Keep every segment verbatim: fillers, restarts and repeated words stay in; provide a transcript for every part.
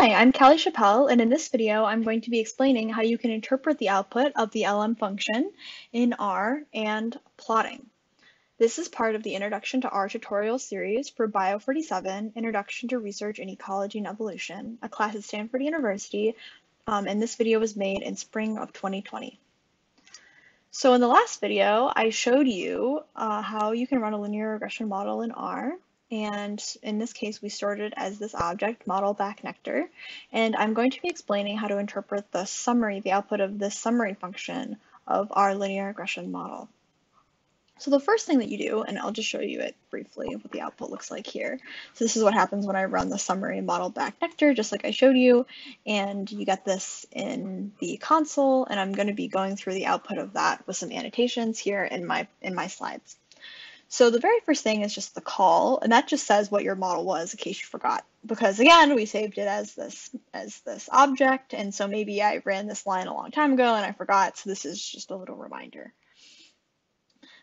Hi, I'm Callie Chappell, and in this video, I'm going to be explaining how you can interpret the output of the L M function in R and plotting. This is part of the Introduction to R tutorial series for Bio forty-seven, Introduction to Research in Ecology and Evolution, a class at Stanford University, um, and this video was made in spring of twenty twenty. So in the last video, I showed you uh, how you can run a linear regression model in R. And in this case, we started as this object, model back nectar. And I'm going to be explaining how to interpret the summary, the output of this summary function of our linear regression model. So the first thing that you do, and I'll just show you it briefly, what the output looks like here. So this is what happens when I run the summary model back nectar, just like I showed you. And you get this in the console. And I'm going to be going through the output of that with some annotations here in my, in my slides. So the very first thing is just the call, and that just says what your model was in case you forgot, because again, we saved it as this as this object, and so maybe I ran this line a long time ago and I forgot, so this is just a little reminder.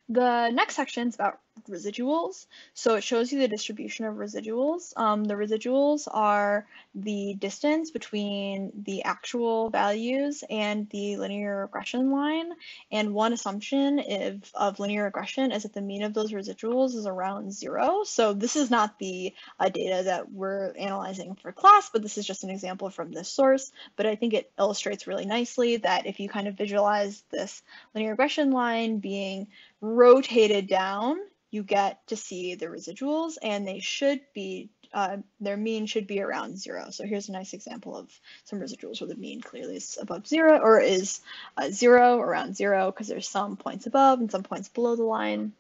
The next section is about residuals, so it shows you the distribution of residuals. Um, the residuals are the distance between the actual values and the linear regression line, and one assumption if, of linear regression is that the mean of those residuals is around zero. So this is not the uh, data that we're analyzing for class, but this is just an example from this source, but I think it illustrates really nicely that if you kind of visualize this linear regression line being rotated down, you get to see the residuals, and they should be, uh, their mean should be around zero. So here's a nice example of some residuals where the mean clearly is above zero, or is uh, zero, around zero, because there's some points above and some points below the line.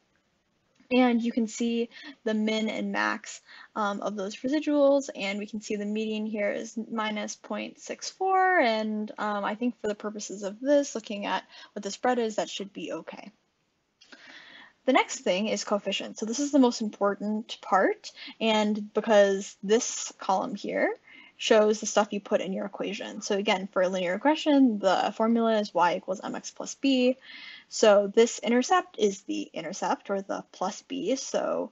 And you can see the min and max um, of those residuals, and we can see the median here is minus zero point six four, and um, I think for the purposes of this, looking at what the spread is, that should be okay. The next thing is coefficients. So this is the most important part, and because this column here shows the stuff you put in your equation. So again, for linear regression, the formula is y equals mx plus b. So this intercept is the intercept, or the plus b. So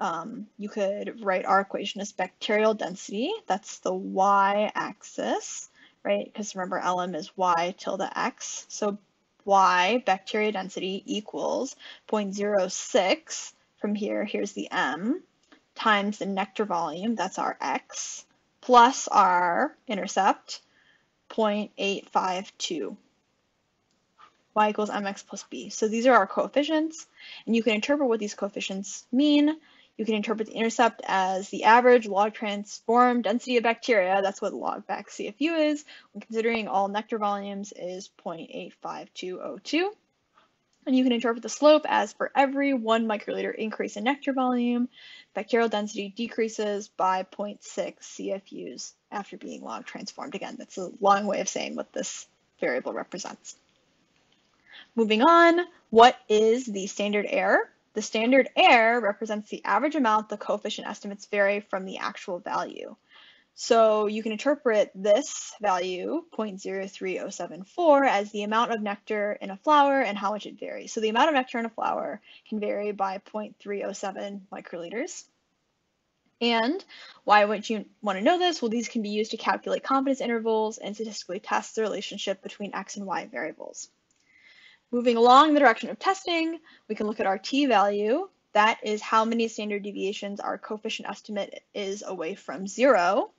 um, you could write our equation as bacterial density. That's the y-axis, right? Because remember, L M is y tilde x. So y bacteria density equals zero point zero six from here, here's the m, times the nectar volume, that's our x, plus our intercept, zero point eight five two. Y equals mx plus b. So these are our coefficients, and you can interpret what these coefficients mean. You can interpret the intercept as the average log transform density of bacteria. That's what log back C F U is, when considering all nectar volumes is zero point eight five two zero two. And you can interpret the slope as for every one microliter increase in nectar volume, bacterial density decreases by zero point six C F Us after being log transformed. Again, that's a long way of saying what this variable represents. Moving on, what is the standard error? The standard error represents the average amount the coefficient estimates vary from the actual value. So you can interpret this value, zero point zero three zero seven four, as the amount of nectar in a flower and how much it varies. So the amount of nectar in a flower can vary by zero point three zero seven microliters. And why would you want to know this? Well, these can be used to calculate confidence intervals and statistically test the relationship between X and Y variables. Moving along in the direction of testing, we can look at our t value. That is how many standard deviations our coefficient estimate is away from zero.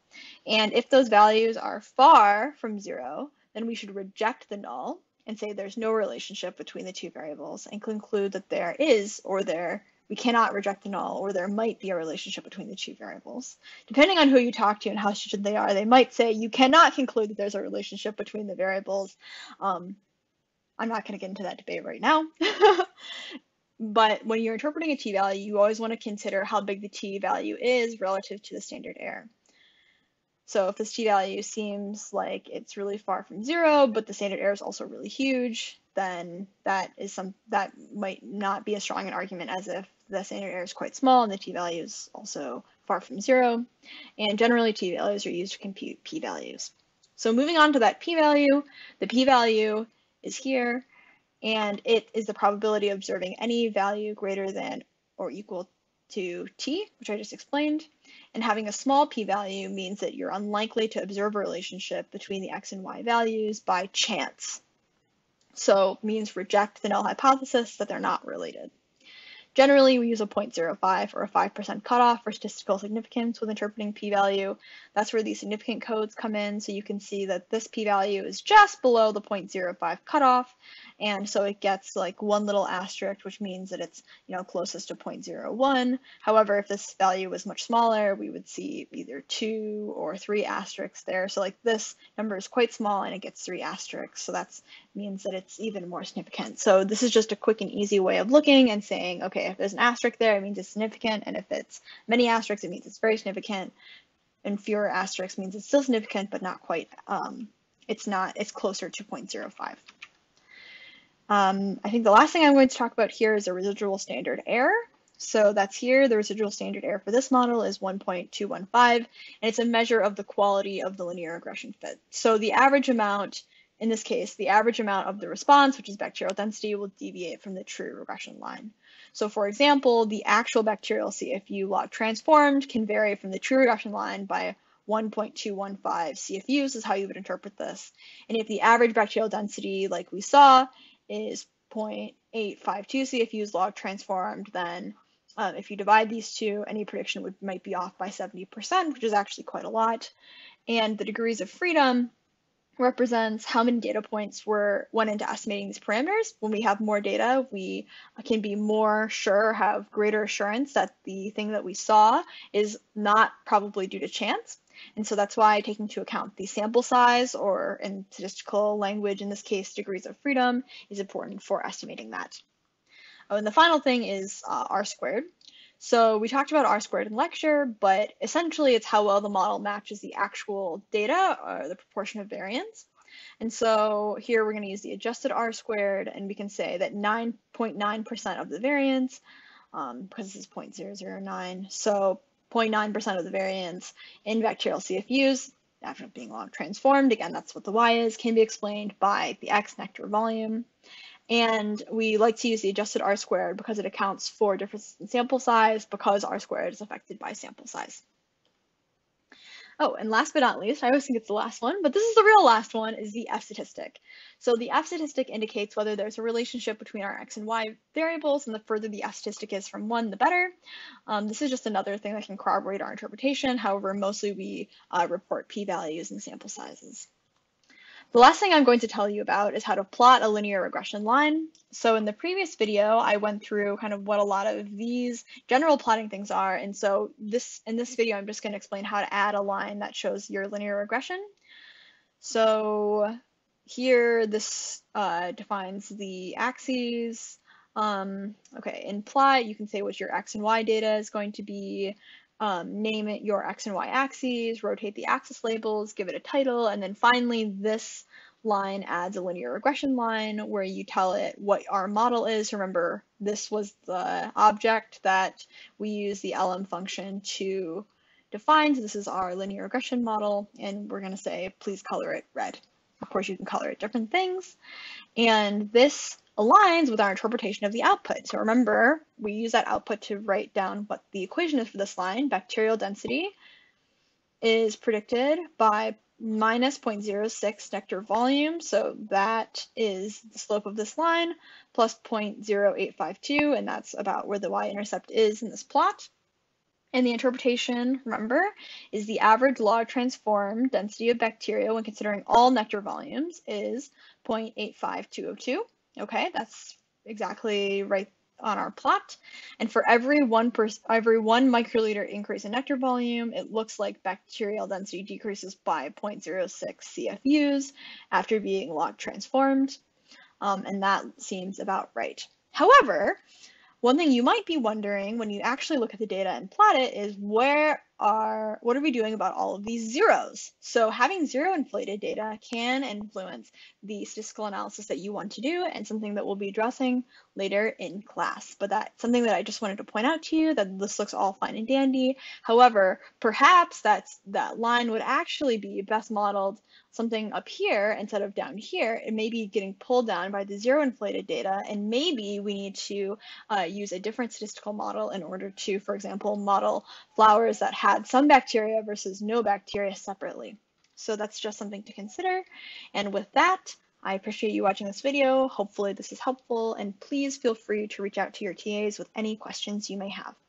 And if those values are far from zero, then we should reject the null and say there's no relationship between the two variables and conclude that there is, or there, we cannot reject the null, or there might be a relationship between the two variables. Depending on who you talk to and how stupid they are, they might say you cannot conclude that there's a relationship between the variables. Um, I'm not going to get into that debate right now, but when you're interpreting a t-value, you always want to consider how big the t-value is relative to the standard error. So if this t-value seems like it's really far from zero, but the standard error is also really huge, then that is some that might not be as strong an argument as if the standard error is quite small and the t-value is also far from zero. And generally, t-values are used to compute p-values. So moving on to that p-value, the p-value is here, and it is the probability of observing any value greater than or equal to t, which I just explained, and having a small p-value means that you're unlikely to observe a relationship between the x and y values by chance. So means reject the null hypothesis that they're not related. Generally, we use a zero point zero five or a five percent cutoff for statistical significance with interpreting p-value. That's where these significant codes come in. So you can see that this p-value is just below the zero point zero five cutoff. And so it gets like one little asterisk, which means that it's, you know, closest to zero point zero one. However, if this value was much smaller, we would see either two or three asterisks there. So like this number is quite small and it gets three asterisks. So that means that it's even more significant. So this is just a quick and easy way of looking and saying, okay, if there's an asterisk there, it means it's significant, and if it's many asterisks, it means it's very significant, and fewer asterisks means it's still significant, but not quite, um, it's not, it's closer to zero point zero five. Um, I think the last thing I'm going to talk about here is a residual standard error. So that's here, the residual standard error for this model is one point two one five, and it's a measure of the quality of the linear regression fit. So the average amount, in this case, the average amount of the response, which is bacterial density, will deviate from the true regression line. So for example, the actual bacterial C F U log transformed can vary from the true regression line by one point two one five C F Us is how you would interpret this. And if the average bacterial density, like we saw, is zero point eight five two C F Us log transformed, then um, if you divide these two, any prediction would might be off by seventy percent, which is actually quite a lot. And the degrees of freedom represents how many data points were went into estimating these parameters. When we have more data, we can be more sure, have greater assurance that the thing that we saw is not probably due to chance. And so that's why taking into account the sample size, or in statistical language, in this case, degrees of freedom, is important for estimating that. Oh, and the final thing is uh, R squared. So we talked about R squared in lecture, but essentially it's how well the model matches the actual data or the proportion of variance. And so here we're going to use the adjusted R squared, and we can say that nine point nine percent of the variance, um, because this is zero point zero zero nine, so zero point nine percent of the variance in bacterial C F Us, after being log transformed, again, that's what the Y is, can be explained by the X nectar volume. And we like to use the adjusted R squared because it accounts for differences in sample size, because R squared is affected by sample size. Oh, and last but not least, I always think it's the last one, but this is the real last one, is the F statistic. So the F statistic indicates whether there's a relationship between our X and Y variables, and the further the F statistic is from one, the better. Um, this is just another thing that can corroborate our interpretation. However, mostly we uh, report p-values and sample sizes. The last thing I'm going to tell you about is how to plot a linear regression line. So in the previous video, I went through kind of what a lot of these general plotting things are. And so this in this video, I'm just going to explain how to add a line that shows your linear regression. So here, this uh, defines the axes. Um, okay, in plot, you can say what your X and Y data is going to be. Um, name it your X and Y axes, rotate the axis labels, give it a title, and then finally this line adds a linear regression line where you tell it what our model is. Remember, this was the object that we use the L M function to define. So this is our linear regression model, and we're going to say, please color it red. Of course, you can color it different things. And this aligns with our interpretation of the output. So remember, we use that output to write down what the equation is for this line. Bacterial density is predicted by minus zero point zero six nectar volume. So that is the slope of this line, plus zero point zero eight five two, and that's about where the y-intercept is in this plot. And the interpretation, remember, is the average log transform density of bacteria when considering all nectar volumes is zero point eight five two zero two. Okay, that's exactly right on our plot. And for every one per every one microliter increase in nectar volume, it looks like bacterial density decreases by zero point zero six C F Us after being log transformed. Um, and that seems about right. However, one thing you might be wondering when you actually look at the data and plot it is where are, what are we doing about all of these zeros? So having zero inflated data can influence the statistical analysis that you want to do, and something that we'll be addressing later in class. But that's something that I just wanted to point out to you, that this looks all fine and dandy. However, perhaps that's, that line would actually be best modeled something up here instead of down here. It may be getting pulled down by the zero inflated data, and maybe we need to uh, use a different statistical model in order to, for example, model flowers that had some bacteria versus no bacteria separately. So that's just something to consider. And with that, I appreciate you watching this video. Hopefully this is helpful, and please feel free to reach out to your T As with any questions you may have.